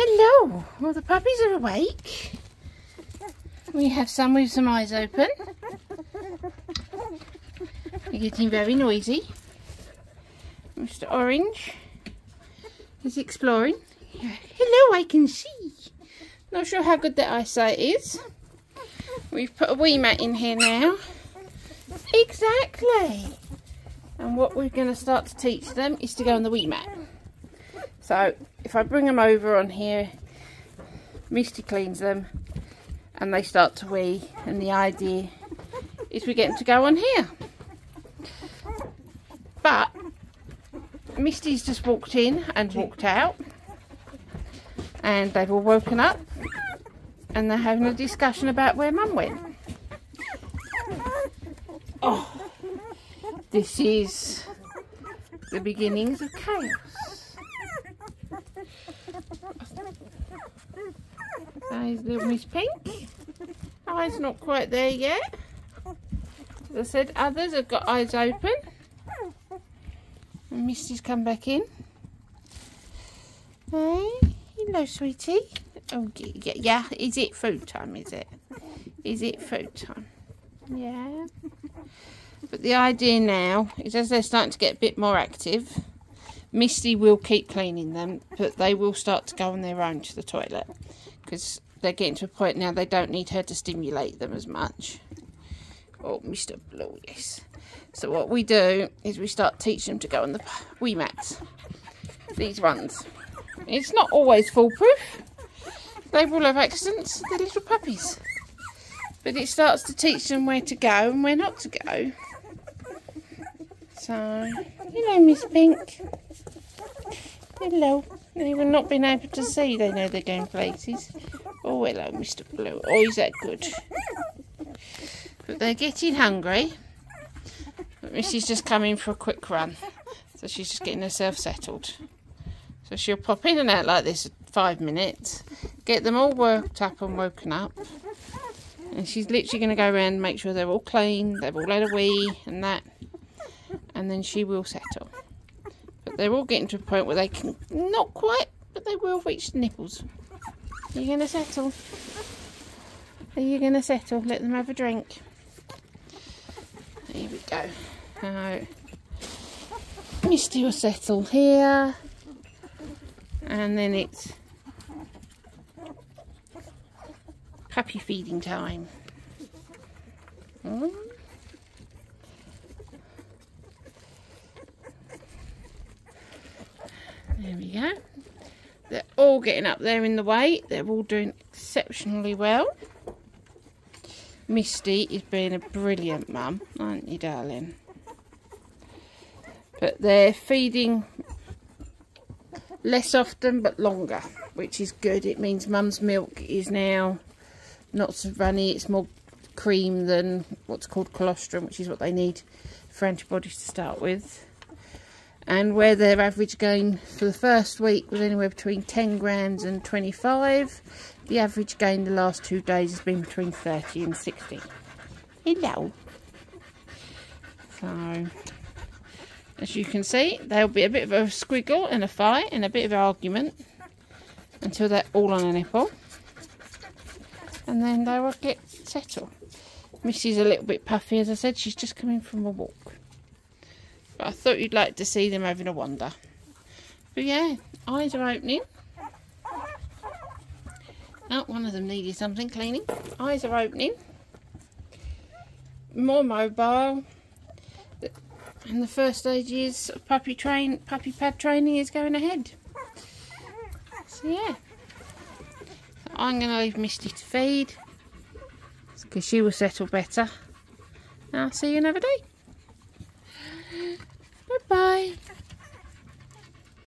Hello. Well, the puppies are awake. We have some with some eyes open. They're getting very noisy. Mr. Orange is exploring. Hello, I can see. Not sure how good their eyesight is. We've put a wee mat in here now. Exactly. And what we're going to start to teach them is to go on the wee mat. So if I bring them over on here, Misty cleans them and they start to wee, and the idea is we get them to go on here. But Misty's just walked in and walked out, and they've all woken up and they're having a discussion about where Mum went. Oh, this is the beginnings of chaos. There's little Miss Pink. Eyes not quite there yet. As I said, others have got eyes open. And Misty's come back in. Hey, hello, sweetie. Oh, yeah. Is it food time? Is it? Is it food time? Yeah. But the idea now is, as they're starting to get a bit more active, Misty will keep cleaning them, but they will start to go on their own to the toilet, because they're getting to a point now they don't need her to stimulate them as much. Oh, Mr. Blue, yes. So what we do is we start teaching them to go on the wee mats. These ones. It's not always foolproof. They will have accidents. They're little puppies. But it starts to teach them where to go and where not to go. So, hello, Miss Pink. Hello. They've not been able to see. They know they're going places. Oh, hello, Mr. Blue. Oh, is that good? But they're getting hungry. But Missy's just come in for a quick run. So she's just getting herself settled. So she'll pop in and out like this 5 minutes. Get them all worked up and woken up. And she's literally going to go around and make sure they're all clean. They've all had a wee and that. And then she will settle. But they're all getting to a point where they can, not quite, but they will reach the nipples. Are you going to settle? Are you going to settle? Let them have a drink. Here we go. Now, Misty will settle here. And then it's puppy feeding time. Mm. There we go. They're all getting up there in the way. They're all doing exceptionally well. Misty is being a brilliant mum, aren't you, darling? But they're feeding less often but longer, which is good. It means Mum's milk is now not so runny. It's more cream than what's called colostrum, which is what they need for antibodies to start with. And where their average gain for the first week was anywhere between 10 grams and 25, the average gain the last 2 days has been between 30 and 60. Hello. So, as you can see, there'll be a bit of a squiggle and a fight and a bit of an argument until they're all on a nipple. And then they will get settled. Missy's a little bit puffy, as I said. She's just coming from a walk. But I thought you'd like to see them having a wander. But yeah, eyes are opening. Oh, one of them needed something cleaning. Eyes are opening. More mobile. And the first stages of puppy pad training is going ahead. So yeah. So I'm going to leave Misty to feed, because she will settle better. And I'll see you another day. Bye.